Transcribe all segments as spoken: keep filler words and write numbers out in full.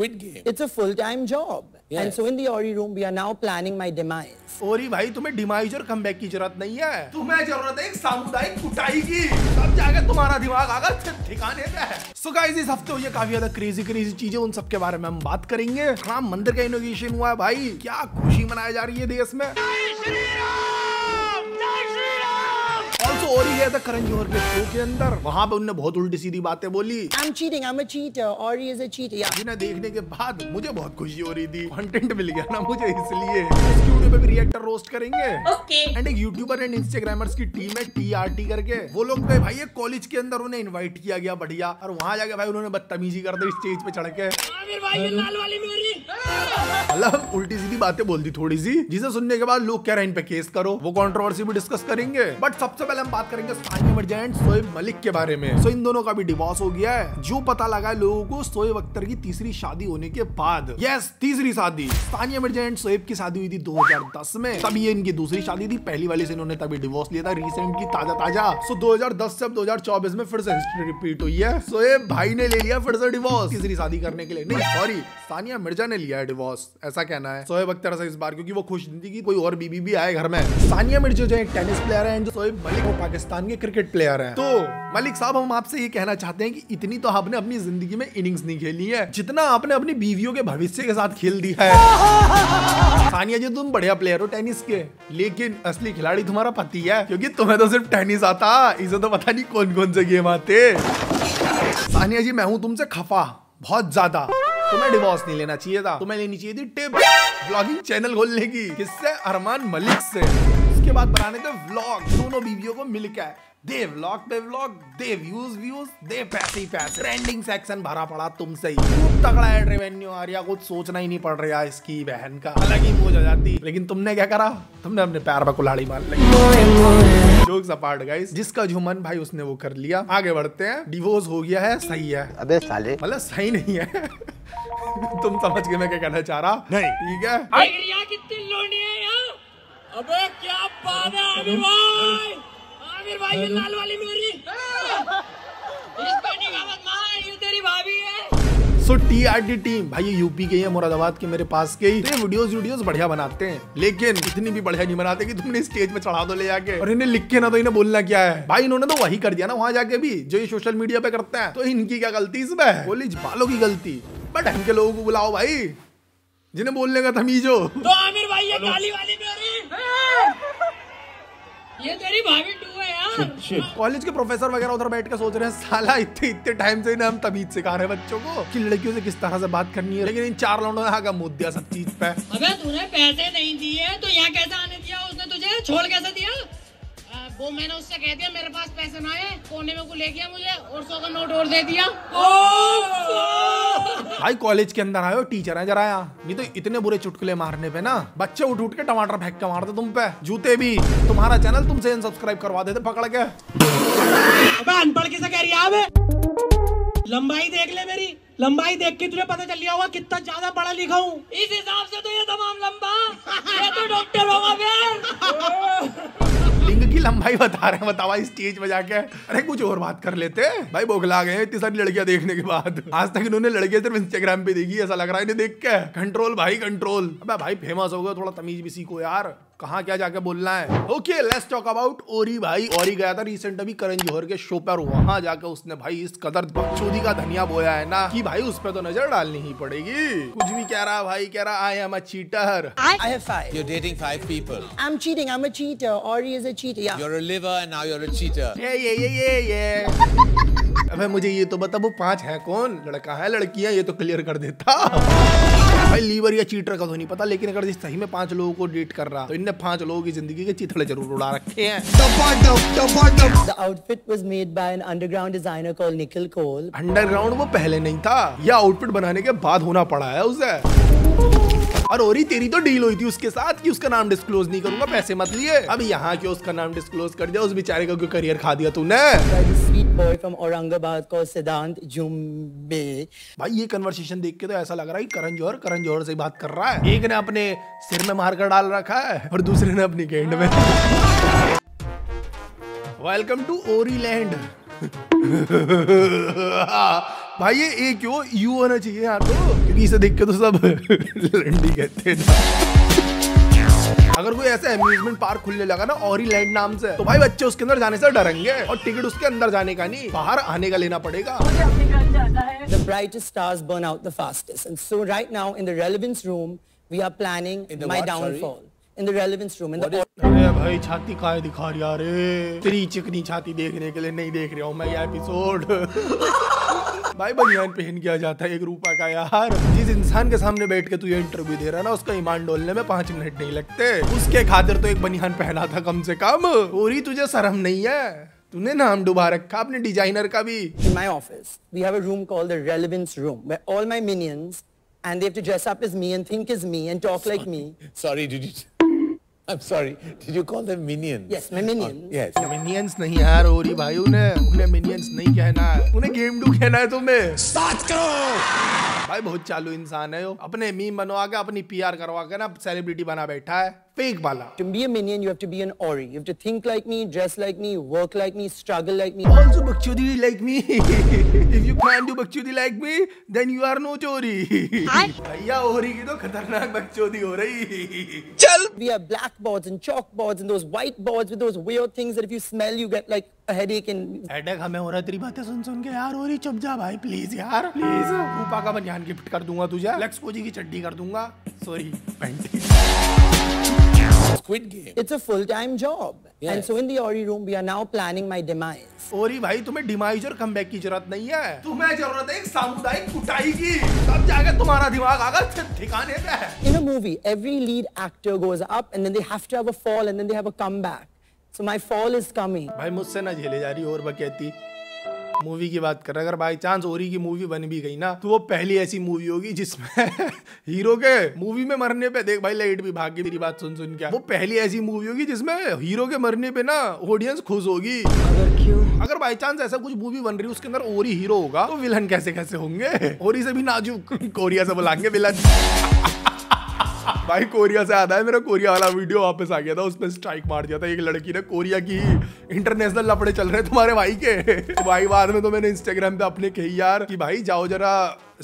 Squid Game. It's a full-time job. Yes. And so in the Orry room, we are now planning my demise. Orry भाई तुम्हें demise और comeback की जरूरत नहीं है. तुम्हें जरूरत है एक सामुदायिक कुटाई की. तब जाकर तुम्हारा दिमाग आकर ठिकाने पे है. So guys, इस हफ्ते हुई काफी ज्यादा crazy crazy चीजें, उन सब के बारे में हम बात करेंगे. राम मंदिर का इनोग्रेशन हुआ है भाई, क्या खुशी मनाई जा रही है देश में. Also Orry गया था करण जौहर के शो के अंदर, वहाँ पे उनने बहुत उल्टी सीधी बातें बोली. I'm cheating, I'm a cheater. Orry is a cheater. Yeah. जिन्हें देखने के बाद मुझे बहुत खुशी हो रही थी, कंटेंट मिल गया ना मुझे, इसलिए स्टूडियो पे भी रिएक्टर रोस्ट करेंगे. Okay. एंड एक यूट्यूबर एंड इंस्टाग्रामर्स की टीम है टी आर टी करके, वो लोग गए भाई एक कॉलेज के अंदर, उन्हें इन्वाइट किया गया बढ़िया, और वहाँ जाके भाई उन्होंने बदतमीजी कर दी स्टेज पे चढ़ के. मतलब उल्टी सीधी बातें बोल दी थोड़ी सी, जिसे सुनने के बाद लोग कह रहे हैं इन पे केस करो. वो कंट्रोवर्सी भी डिस्कस करेंगे, बट सबसे पहले हम बात करेंगे सानिया मिर्जा एंड सोहेब मलिक के बारे में. सो so, इन दोनों का भी डिवोर्स हो गया है, जो पता लगा लोगों को सोहेब अख्तर की तीसरी शादी होने के बाद. यस, तीसरी शादी. सानिया मिर्जा एंड सोहेब की शादी हुई थी दो हज़ार दस में, तभी ये इनकी दूसरी शादी थी. पहली वाली से इन्होंने तभी डिवोर्स लिया था, रिसेंट की ताजा ताजा. सो so, दो हज़ार दस से अब दो हज़ार चौबीस में फिर से हिस्ट्री रिपीट हुई है. सोहेब भाई ने ले लिया फिर से डिवोर्स तीसरी शादी करने के लिए. नहीं सॉरी, सानिया मिर्जा ने लिया है डिवोर्स, ऐसा कहना है सोहेब अख्तर से इस बार, क्योंकि वो खुश नहीं थी कि कोई और बीबी भी आए घर में. सानिया मिर्जा जो है टेनिस प्लेयर है, जो सोहेब मलिक वो पाकिस्तान के क्रिकेट प्लेयर हैं. तो मलिक साहब, हम आपसे ये कहना चाहते हैं कि इतनी तो आपने अपनी जिंदगी में इनिंग्स नहीं खेली है जितना आपने अपनी बीवियों के भविष्य के साथ खेल दी है. सानिया जी, तुम बढ़िया प्लेयर हो टेनिस के, लेकिन असली खिलाड़ी तुम्हारा पति है, क्योंकि तुम्हें तो सिर्फ टेनिस आता, इसे तो पता नहीं कौन कौन से गेम आते. सानिया जी, मैं हूँ तुमसे खफा बहुत ज्यादा. तुम्हें डिवोर्स नहीं लेना चाहिए था, तुम्हें लेनी चाहिए थी टिप ब्लॉगिंग चैनल खोलने की. किससे? अरमान मलिक से. उसके बाद बनाने थे व्लॉग, दोनों बीवियों को मिलकर दे व्लॉग पे व्लॉग, दे व्यूज व्यूज, दे पैसे पैसे. ट्रेंडिंग सेक्शन भरा पड़ा तुमसे ही, खूब तगड़ा एड रेवेन्यू आ रहा, कुछ सोचना ही नहीं पड़ रहा, इसकी बहन का अलग ही बोझ हो जाती. लेकिन तुमने क्या करा, तुमने अपने पैर पर कुल्हाड़ी मार लगी. जोक्स अपार्ट गाइस, जिसका जो मन भाई उसने वो कर लिया. आगे बढ़ते हैं. डिवोर्स हो गया है, सही है. अबे साले, मतलब सही नहीं है. तुम समझ गए मैं क्या कहना चाह रहा. नहीं ठीक है. कितने लोने हैं यार, अबे क्या बात है आमिर भाई, आमिर भाई ये लाल वाली मेरी, इसका निगावत माँ है, ये तेरी भाभी है. तो टी आर टी टीम भाई ये यूपी के ही है, मुरादाबाद के मेरे पास के ही. तो वीडियोस वीडियोस बढ़िया बनाते हैं, लेकिन इतनी भी बढ़िया नहीं बनाते कि तुमने स्टेज पे चढ़ा दो ले जाके. और इन्हें लिख के ना तो इन्हें बोलना क्या है भाई, इन्होंने तो वही कर दिया ना वहाँ जाके भी जो ये सोशल मीडिया पे करते हैं. तो इनकी क्या गलती इसमें, कॉलेज वालों की गलती. बट इनके लोगों को बुलाओ भाई जिन्हें बोलने का तमीज हो. तो आमिर भाई ये काली वाली मेरी, ये तेरी भाभी टू है यार. कॉलेज के प्रोफेसर वगैरह उधर बैठ के सोच रहे हैं साला इतने इतने टाइम से ना हम तमीज सिखा रहे हैं बच्चों को कि लड़कियों से किस तरह से बात करनी है, लेकिन इन चार लौंडों ने आकर मुद्दा दिया सब चीज पे. अबे तूने पैसे नहीं दिए तो यहाँ कैसे आने दिया, उसने तुझे छोड़ कैसे दिया? वो मैंने उससे कह दिया मेरे पास पैसे ना है, कोने में को ले गया मुझे और सौ का नोट और दे दिया. भाई कॉलेज के अंदर आयो टीचर है जरा, नहीं तो इतने बुरे चुटकुले मारने पे ना बच्चे उठ उठ के टमाटर फेंक के मारते तुम पे, जूते भी. तुम्हारा चैनल तुमसे अनसब्सक्राइब करवा देते पकड़ के. अनपढ़ किसे कह रही है, लंबाई देख ले मेरी, लंबाई देख के तुझे पता चल गया होगा कितना ज्यादा पढ़ा लिखा हूँ. इस हिसाब से तो ये तमाम लंबा, ये तो डॉक्टर होगा. लिंग की लंबाई बता रहे हैं, बतावा स्टेज पे जाके. अरे कुछ और बात कर लेते भाई, बोखला गए इतनी सारी लड़कियां देखने के बाद. आज तक इन्होंने लड़कियां सिर्फ इंस्टाग्राम पे देखी, ऐसा लग रहा है इन्हें देख के. कंट्रोल भाई कंट्रोल. अबे भाई फेमस हो गया, थोड़ा तमीज भी सीखो यार, कहाँ क्या जाके बोलना है. Okay let's talk about Orry भाई. ओरी गया था रिसेंट अभी करण जौहर के शो पर, वहाँ जाकर उसने भाई इस कदर बकचोदी का धनिया बोया है ना कि भाई उस पर तो नजर डालनी ही पड़ेगी. कुछ भी कह रहा भाई, कह रहा I am a cheater, I have five, you are dating five people, I am cheating, I am a cheater, Orry is a cheater, you are a lover and now you are a cheater, ये ये ये ये. अबे मुझे ये तो बता वो पांच है कौन, लड़का है लड़की है, ये तो क्लियर कर देता. भाई लीवर या चीटर का तो नहीं पता, लेकिन अगर सही में पांच लोगों को डेट कर रहा तो इनने पांच लोगों की जिंदगी के चिथड़े जरूर उड़ा रखे हैं. The outfit was made by an underground designer called Nikhil Cole. Underground वो पहले नहीं था, यह आउटफिट बनाने के बाद होना पड़ा है उसे. और ओरी तेरी तो डील हुई थी उसके साथ कि उसका नाम डिस्क्लोज नहीं करूंगा, पैसे मत लिए. अब यहाँ क्यों उसका नाम डिस्क्लोज कर दिया, उस बेचारे का क्यों करियर खा दिया तूने. Boy from Aurangabad called Siddhant Jumbe. भाई ये कन्वर्सेशन देख के तो ऐसा लग रहा है करण जौहर करण जौहर से बात कर रहा है. एक ने अपने सिर में मारकर डाल रखा है और दूसरे ने अपनी गेंद में. Welcome to Orry land. भाई ये ए क्यों यू होना चाहिए यहाँ पे, क्योंकि इसे देख के तो सब लंडी कहते हैं। अगर कोई ऐसा एम्यूजमेंट पार्क खुलने लगा ना ऑरी लैंड नाम से, तो भाई बच्चे उसके अंदर जाने से डरेंगे और टिकट उसके अंदर जाने का नहीं, बाहर आने का लेना पड़ेगा। The brightest stars burn out the fastest, and so right now in the relevance room we are planning my downfall. In the relevance room in the अरे भाई छाती काहे दिखा रही यार, तेरी चिकनी छाती देखने के लिए नहीं देख रहा हूँ मैं ये एपिसोड। भाई बनियान पहन किया जाता है एक रूपा का यार। जिस इंसान के सामने बैठ के तू ये इंटरव्यू दे रहा ना, उसका ईमान डोलने में पांच मिनट नहीं लगते, उसके खातिर तो एक बनियान पहना था कम से कम। ओरी तुझे शर्म नहीं है, तूने नाम डुबा रखा अपने डिजाइनर का भी। In my office we have a room called the relevance room where all my minions and they have to dress up as me and think as me and talk sorry. like me. Sorry, did you? I'm sorry. Did you call them minions? Yes, my minions. Oh, yes. Minions नहीं यार ओरी भाई, उन्हें उन्हें minions नहीं कहना है, उन्हें game do कहना है तुम्हें। Start करो। भाई बहुत चालू इंसान है वो, अपने मीम बनवा के अपनी पीआर करवा के ना सेलिब्रिटी बना बैठा है फेक वाला। To be a minion, you have to be an Orry. You have to think like me, dress like me, work like me, struggle like me. Also, bakchudi like me. If you can't do bakchudi like me, then you are no Orry. भैया Orry की तो खतरनाक bakchudi हो रही। चल। We have blackboards and chalkboards and those whiteboards with those weird things that if you smell, you get like a headache and. Headache हमें हो रहा तेरी बातें सुन सुन के यार Orry चुप जा भाई please यार please। ऊपर का बनियान गिफ्ट कर दूँगा तुझे, लेक्स कोजी की चड्डी कर दूँगा, sorry panty. Squid Game. It's a full-time job, yes. And so in the Orry room we are now planning my demise. Orry भाई तुम्हें demise और comeback की जरूरत नहीं है, तुम्हें जरूरत है एक सामुदायिक कुटाई की, तब जाके तुम्हारा दिमाग आगा ठिकाने पे है। In a movie, every lead actor goes up and then they have to have a fall and then they have a comeback. So my fall is coming. भाई मुझसे ना झेले जा रही और बकैती। मूवी की बात कर रहा, अगर बाई चांस ओरी की मूवी बन भी गई ना, तो वो पहली ऐसी मूवी होगी जिसमें हीरो के मूवी में मरने पे, देख भाई लाइट भी भाग गई तेरी बात सुन सुन के, वो पहली ऐसी मूवी होगी जिसमें हीरो के मरने पे ना ऑडियंस खुश होगी। अगर क्यों अगर बाई चांस ऐसा कुछ मूवी बन रही है उसके अंदर ओरी हीरो होगा, तो विलन कैसे कैसे होंगे, ओरी से भी नाजुक कोरिया से बुलाएंगे विलन। भाई कोरिया से आता है, मेरा कोरिया वाला वीडियो वापस आ गया था, उसमें स्ट्राइक मार दिया था एक लड़की ने, कोरिया की इंटरनेशनल लफड़े चल रहे तुम्हारे भाई के। भाई बाद में तो मैंने इंस्टाग्राम पे अपने कही यार कि भाई जाओ जरा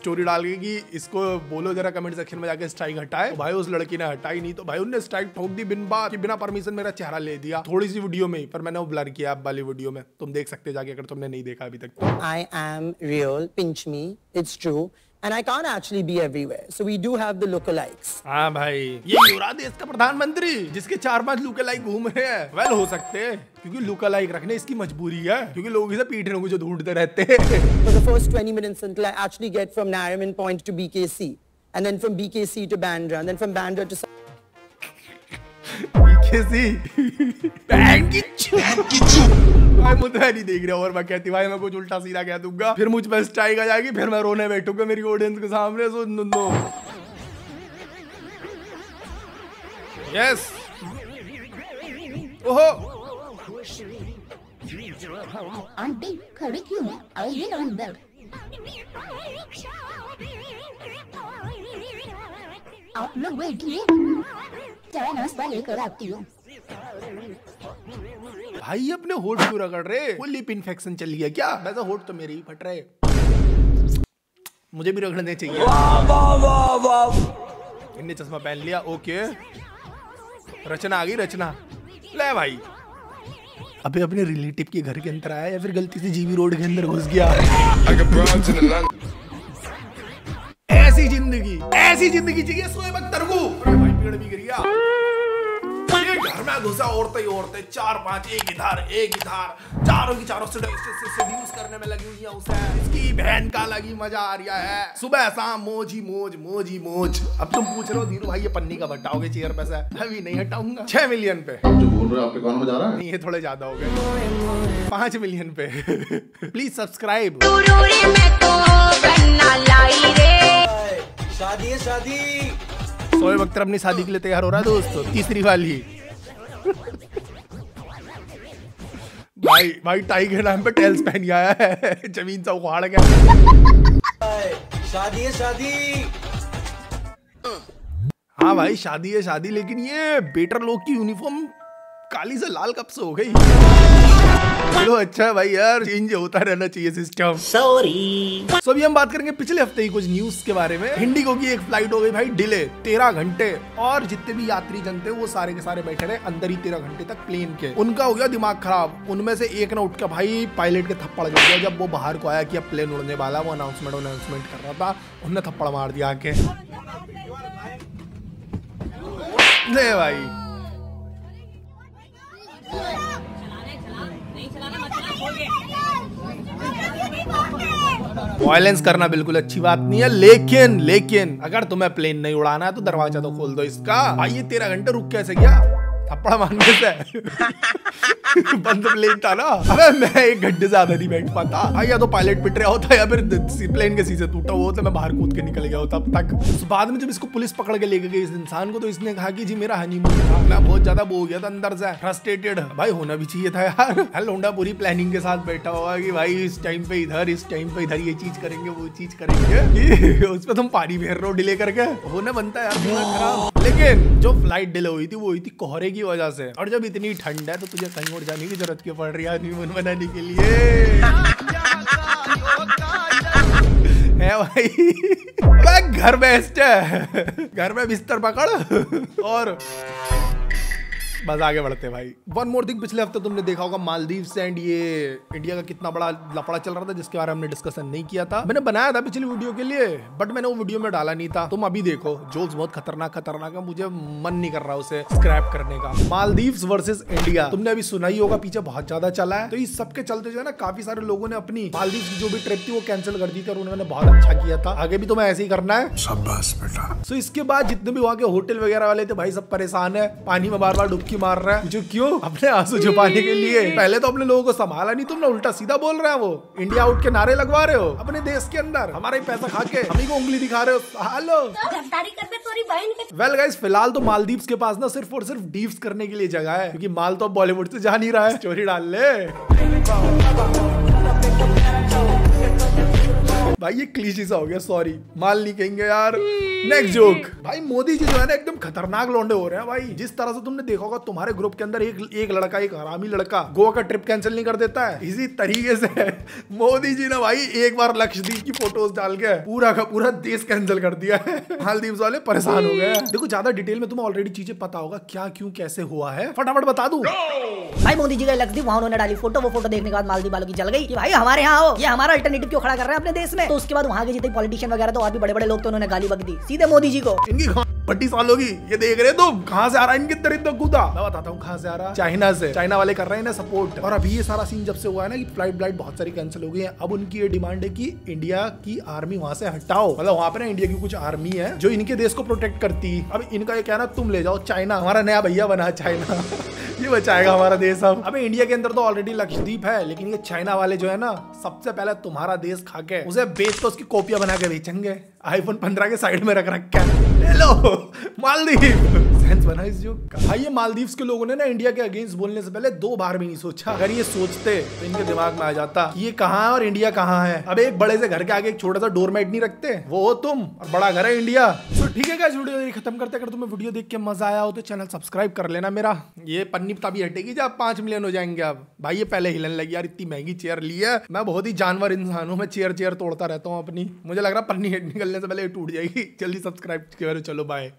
स्टोरी डाल के कि इसको बोलो जरा कमेंट सेक्शन में जाके स्ट्राइक हटाए, तो भाई उस लड़की ने हटाई नहीं, तो भाई उनने स्ट्राइक ठोक दी बिन बात, बिना परमिशन मेरा चेहरा ले दिया थोड़ी सी वीडियो में, पर मैंने वो ब्लर किया आप वाली वीडियो में, तुम देख सकते जाके अगर तुमने नहीं देखा अभी तक। I am real, pinch me, it's true. And I can't actually be everywhere, so we do have the lookalikes. हाँ भाई, ये युवराज देश का प्रधानमंत्री जिसके चार पांच लुकलाइक घूम रहे हैं, वेल well, हो सकते हैं क्योंकि लुकलाइक रखने इसकी मजबूरी है, क्योंकि लोग इसे पीटने को जो ढूंढते रहते हैं। For the first twenty minutes until I actually get from Nariman Point to B K C, and then from B K C to Bandra, and then from Bandra to B K C. Bandra. भाई मुझे नहीं देख रहा और मैं कहती भाई मैं कुछ उल्टा सीधा कह दूंगा, फिर मुझ पर स्ट्राइक आ जाएगी, फिर मैं रोने बैठूंगा मेरी ऑडियंस के सामने। सो नो नो यस ओहो आंटी खड़ी क्यों है, आई विल ऑन बेल आप लोग बैठिए, चाय नाश्ता लेकर आती हूँ। भाई अपने होठ क्यों रगड़ रहे, वो लिप इन्फेक्शन चल गया क्या? वैसे होठ तो मेरे ही फट रहे, मुझे भी रगड़ने चाहिए। वाह वाह वाह वाह, इन्हें चश्मा पहन लिया, ओके रचना आ गई रचना। ले भाई अबे अपने रिलेटिव के घर के अंदर आया या फिर गलती से जीबी रोड के अंदर घुस गया। ऐसी जिंदगी ऐसी जिंदगी चाहिए सोहेब अख्तर को। भाई पेड़ भी गिर गया, घर में घुसा औरतें ही औरतें, चार पांच एक इधर एक इधर, चारों की चारों से सेड्यूस करने में लगी हुई है उसे, इसकी बहन का अलग ही मजा आ रहा है, सुबह शाम मोज ही मोज मोज ही मोज। अब तुम पूछ रहे हो धीरू भाई ये पन्नी का हटाओगे चेयर पे से, अभी नहीं हटाऊंगा। छह मिलियन पे जो बोल रहे हो आपके कान में जा रहा है, नहीं ये थोड़े ज्यादा हो गए, पांच मिलियन पे प्लीज सब्सक्राइब। शादी शादी सोहेब अख्तर अपनी शादी के लिए तैयार हो रहा है दोस्तों, तीसरी वाली। भाई भाई टाई के नाम पे टेल्स पहन आया है, जमीन सा उखाड़ गया। शादी है शादी, हाँ भाई शादी है शादी, लेकिन ये बेटर लोग की यूनिफॉर्म काली से लाल कब से हो गई? चलो अच्छा है भाई यार, चेंज होता रहना चाहिए सिस्टम। सॉरी। सो अभी हम बात करेंगे पिछले हफ्ते ही कुछ न्यूज के बारे में। इंडिगो की एक फ्लाइट हो गई भाई डिले तेरह घंटे, और जितने भी यात्री जन थे वो सारे के सारे बैठे रहे अंदर ही तेरह घंटे तक प्लेन के। उनका हो गया दिमाग खराब, उनमें से एक ने उठ के भाई पायलट के थप्पड़ लग गया। जब वो बाहर को आया कि अब प्लेन उड़ने वाला, वो अनाउंसमेंट अनाउंसमेंट कर रहा था, उनने थप्पड़ मार दिया आके। नहीं भाई वायलेंस करना बिल्कुल अच्छी बात नहीं है, लेकिन लेकिन अगर तुम्हें प्लेन नहीं उड़ाना है तो दरवाजा तो खोल दो इसका। भाई ये तेरह घंटे रुक कैसे गया? थप्पड़ मारने से बंद प्लेन था ना। अबे मैं एक घंटे ज्यादा नहीं बैठ पाता भाई, या तो पायलट पिट रहा होता या फिर प्लेन के शीशे टूटा हुआ होता, मैं बाहर कूद के निकल गया होता अब तक। उस बाद में जब इसको पुलिस पकड़ के लेके गई इस इंसान को, तो इसने कहा कि जी मेरा हनीमून था, मैं बहुत ज्यादा वो हो गया था अंदर से, फ्रस्ट्रेटेड। भाई होना भी चाहिए था यार, हल होंडा पूरी प्लानिंग के साथ बैठा हुआ कि भाई इस टाइम पे इधर, इस टाइम पे इधर, ये चीज करेंगे वो चीज करेंगे, उस पर तुम पानी फेर रहे हो डिले करके। होना बनता है। लेकिन जो फ्लाइट डिले हुई थी वो हुई थी कोहरे की वजह से, और जब इतनी ठंड है तो तुझे कहीं और जाने की जरूरत क्यों पड़ रही है हनीमून मनाने के लिए? है भाई भाई घर बेस्ट है, घर में बिस्तर पकड़ और बस आगे बढ़ते भाई। वन मोर थिंग, पिछले हफ्ते तुमने देखा होगा मालदीव्स एंड ये इंडिया का कितना बड़ा लफड़ा चल रहा था, जिसके बारे में हमने डिस्कशन नहीं किया था। मैंने बनाया था पिछली वीडियो के लिए, बट मैंने वो वीडियो में डाला नहीं था। तुम अभी देखो, जोक्स बहुत खतरनाक खतरनाक है, मुझे मन नहीं कर रहा उसे स्क्रैप करने का। मालदीव्स वर्सेस इंडिया तुमने अभी सुना ही होगा, पीछे बहुत ज्यादा चला है। तो इस सबके चलते जो है ना, काफी सारे लोगों ने अपनी मालदीव्स की जो भी ट्रिप थी वो कैंसिल कर दी थी, और उन्होंने बहुत अच्छा किया था। आगे भी तुम्हें ऐसे ही करना है। शाबाश बेटा। सो इसके बाद जितने भी वहाँ के होटल वगैरह वाले थे भाई, सब परेशान है, पानी में बार बार डुबकी मार रहा है। जो क्यों? अपने आंसू छुपाने के लिए। पहले तो अपने लोगों को संभाला नहीं तुमने, उल्टा सीधा बोल रहा है वो, इंडिया आउट के नारे लगवा रहे हो अपने देश के अंदर, हमारा ही पैसा खा के हमी को उंगली दिखा रहे हो। हेलो वेल गाइस, फिलहाल तो मालदीव्स के पास ना सिर्फ और सिर्फ डीव्स करने के लिए जगह है, क्योंकि माल तो बॉलीवुड से जा नहीं रहा है। स्टोरी डाल ले भाई, ये क्लीशी सा हो गया, सॉरी माल नहीं कहेंगे यार। नेक्स्ट जोक भाई, मोदी जी जो है ना एकदम खतरनाक लौंडे हो रहे हैं भाई। जिस तरह से तुमने देखा होगा तुम्हारे ग्रुप के अंदर एक एक लड़का, एक हरामी लड़का गोवा का ट्रिप कैंसिल नहीं कर देता है, इसी तरीके से मोदी जी ने भाई एक बार लक्षद्वीप की फोटोज डाल के पूरा का पूरा देश कैंसिल कर दिया है। मालदीव्स वाले परेशान हो गए। देखो ज्यादा डिटेल में तुम्हें ऑलरेडी चीजें पता होगा क्या क्यों कैसे हुआ है, फटाफट बता दूं। भाई मोदी जी गए लक्षद्वीप, वहाँ उन्होंने डाली फोटो, वो फोटो देखने के बाद मालदीव वालों की जल गई कि भाई हमारे यहाँ आओ, ये हमारा अल्टरनेटिव क्यों खड़ा कर रहे हैं अपने देश में। तो उसके बाद वहाँ के जितने पॉलिटिशियन वगैरह तो और भी बड़े बड़े लोग, तो उन्होंने गाली बक दी सीधे मोदी जी को। इनकी बत्तीस सालों की, ये देख रहे तुम कहाँ से आ रहा है इनके दरिद्र कूदा? मैं बताता हूँ कहाँ से आ रहा है, चाइना से। चाइना वाले कर रहे हैं ना सपोर्ट। और अभी ये सारा सीन जब से हुआ है ना कि फ्लाइट ब्लाइट बहुत सारी कैंसिल हो गई है, अब उनकी ये डिमांड है कि इंडिया की आर्मी वहाँ से हटाओ। मतलब वहाँ पे ना इंडिया की कुछ आर्मी है जो इनके देश को प्रोटेक्ट करती। अब इनका ये कहना तुम ले जाओ चाइना, हमारा नया भैया बना चाइना, ये बचाएगा हमारा देश। हम अभी इंडिया के अंदर तो ऑलरेडी लक्षद्वीप है, लेकिन ये चाइना वाले जो है ना सबसे पहले तुम्हारा देश खा के उसे बेच के उसकी कॉपियां बना के बेचेंगे। आईफोन पंद्रह के साइड में रख रखा है। हेलो मालदीव बना इस जो भाई, ये मालदीव्स के लोगों ने ना इंडिया के अगेंस्ट बोलने से पहले दो बार भी नहीं सोचा। अगर ये सोचते तो इनके दिमाग में आ जाता कि ये कहाँ है और इंडिया कहाँ है। अब एक बड़े से घर के आगे एक छोटा सा डोरमेट नहीं रखते, वो हो तुम, और बड़ा घर है इंडिया। तो ठीक है गाइस, वीडियो खत्म करते। अगर तुम्हें वीडियो देख के मजा आया हो तो चैनल सब्सक्राइब कर लेना मेरा। ये पन्नी तभी हटेगी जब पांच मिलियन हो जाएंगे। अब भाई ये पहले हिलन लगी यार, इतनी महंगी चेयर ली है। मैं बहुत ही जानवर इंसान हूँ, मैं चेयर चेयर तोड़ता रहता हूँ अपनी। मुझे लग रहा है पन्नी निकलने से पहले टूट जाएगी। जल्दी सब्सक्राइब करो। चलो बाय।